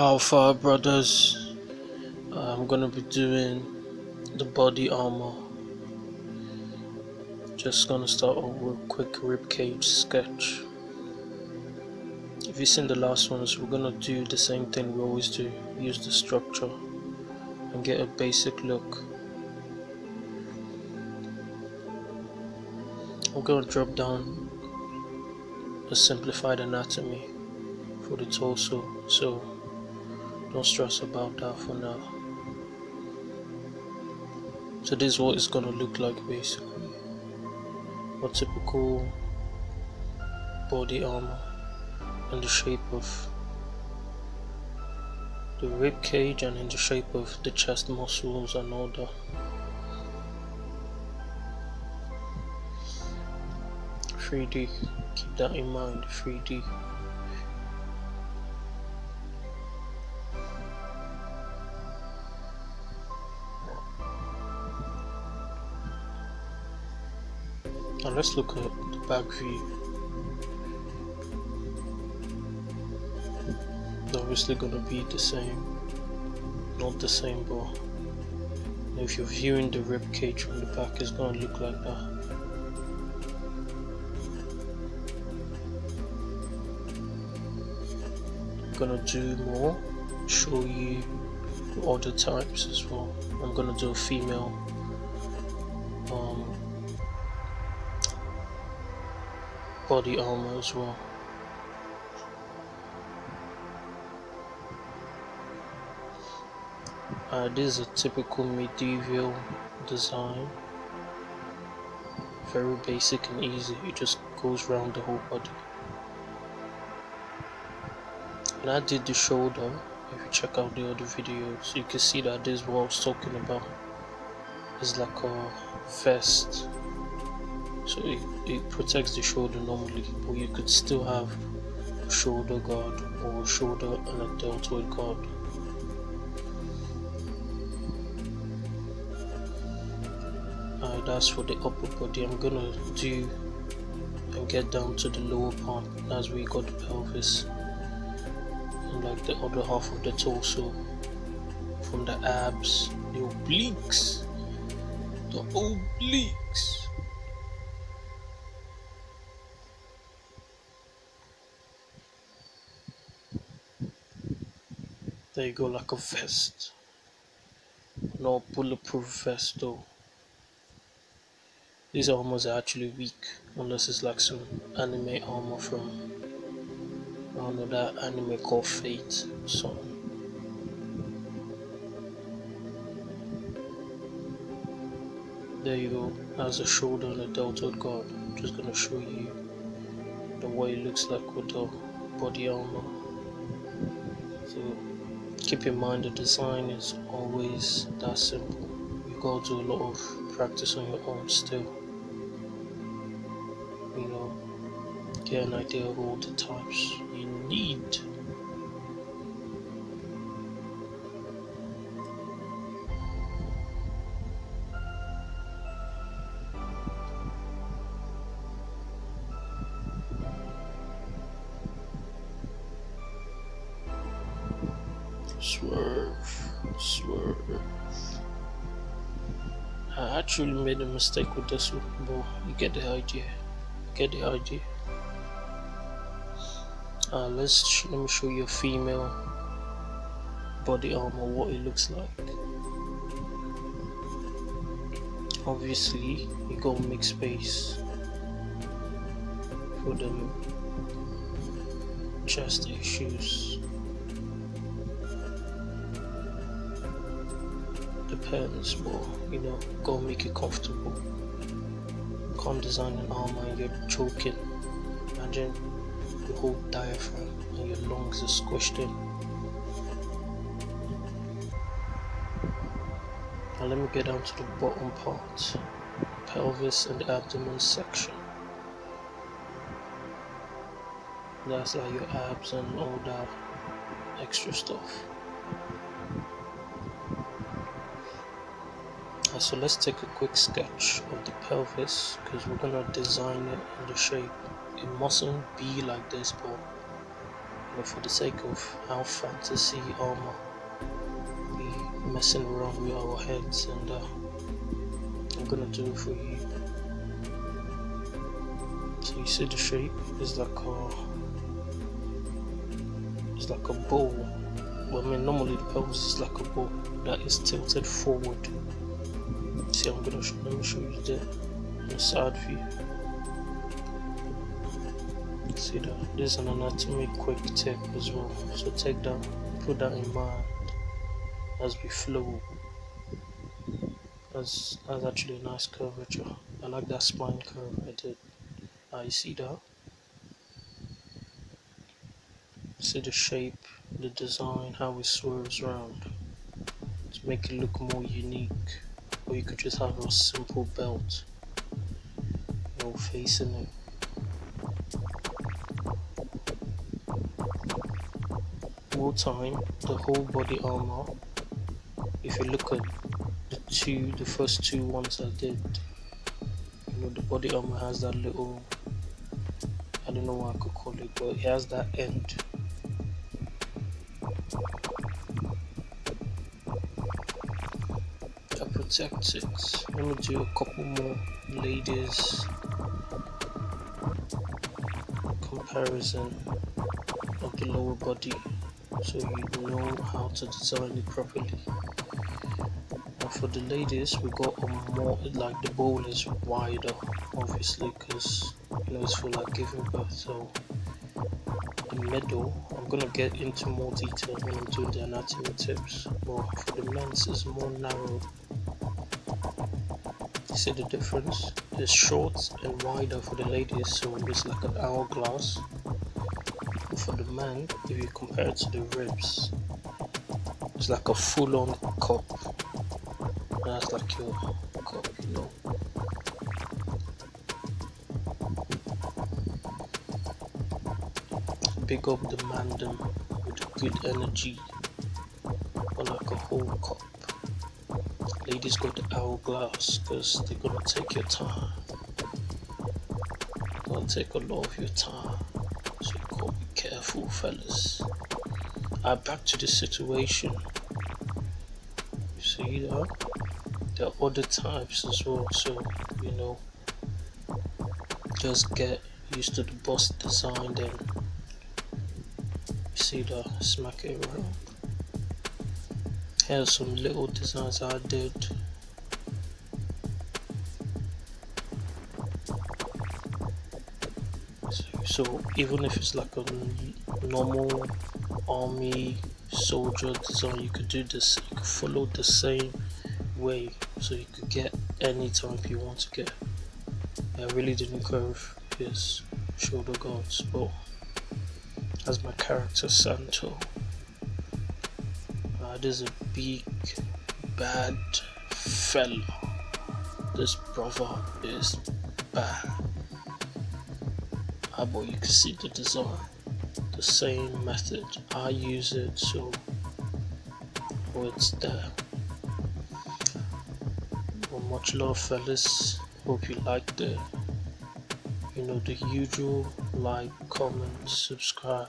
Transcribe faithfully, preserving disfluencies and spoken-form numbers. How far, brothers? I'm gonna be doing the body armor. Just gonna start off with a quick ribcage sketch. If you've seen the last ones, we're gonna do the same thing we always do, use the structure and get a basic look. I'm gonna drop down a simplified anatomy for the torso, so don't stress about that for now. So this is what it's gonna look like basically. A typical body armor in the shape of the rib cage and in the shape of the chest muscles and all that. three D, keep that in mind, three D. Now let's look at the back view. It's obviously gonna be the same, not the same, but if you're viewing the rib cage from the back, it's gonna look like that. Gonna do more, show you other types as well. I'm gonna do a female um, body armor as well. Uh, this is a typical medieval design, very basic and easy. It just goes around the whole body. And I did the shoulder. If you check out the other videos, you can see that this is what I was talking about. It's like a vest, so it, it protects the shoulder normally, but you could still have a shoulder guard or a shoulder and a deltoid guard. Alright, that's for the upper body. I'm gonna do and get down to the lower part. That's where you got the pelvis, like the other half of the torso, from the abs, the obliques, the obliques. There you go, like a vest. No bulletproof vest though. These armors are actually weak, unless it's like some anime armor from another anime called Fate. So there you go, that's a shoulder and a deltoid guard. I'm just gonna show you the way it looks like with the body armor. So keep in mind the design is always that simple. You gotta do a lot of practice on your own still, you know, get an idea of all the types you need. Swerve, swerve. I actually made a mistake with this one, but you get the idea. Get the idea. Uh, let's sh let me show you a female body armor, what it looks like. Obviously you gotta make space for the chest issues, depends, but you know, gotta make it comfortable. Can't design an armor and you're choking. Imagine the whole diaphragm and your lungs are squished in. Now let me get down to the bottom part, pelvis and the abdomen section. That's like your abs and all that extra stuff. And so let's take a quick sketch of the pelvis because we're gonna design it in the shape it mustn't be like this, but you know, for the sake of our fantasy armor, be messing around with our heads, and uh, I'm gonna do it for you. So you see the shape is like a, it's like a bowl. Well, I mean, normally the pebbles is like a bowl that is tilted forward. See, I'm gonna sh let me show you the, the side view. See that there's an anatomy quick tip as well. So take that, put that in mind as we flow. That's that's actually a nice curvature. I like that spine curve I did. Uh, you see that? See the shape, the design, how it swirls around to make it look more unique. Or you could just have a simple belt, you know, facing it. Over time, the whole body armor. If you look at the two, the first two ones I did, you know, the body armor has that little, I don't know what I could call it, but it has that end. That protects it. Let me do a couple more ladies comparison of the lower body, so you know how to design it properly. Now for the ladies, we got a more, like the bowl is wider, obviously, because you know it's for like giving birth. So the middle, I'm gonna get into more detail when I'm doing the anatomy tips, but for the men's is more narrow. You see the difference? It's short and wider for the ladies, so it's like an hourglass. For the man, if you compare it to the ribs, it's like a full-on cup. That's like your cup, you know. Big up the mandem with good energy, or like a whole cup. Ladies got the hourglass because they're gonna take your time. They're gonna take a lot of your time. Careful, fellas. I back to the situation. You see that? There are other types as well, so you know, just get used to the bust design. Then you see that? Smack it around. Here's some little designs I did. So even if it's like a normal army soldier design, you could do this, you could follow the same way, so you could get any type you want to get. I really didn't curve his shoulder guards, but as my character Santo, uh, there's a big bad fella. This brother is bad. Ah, but you can see the design, the same method I use it, so oh, it's there. Well, much love, fellas. Hope you liked the, you know, the usual. Like, comment, subscribe.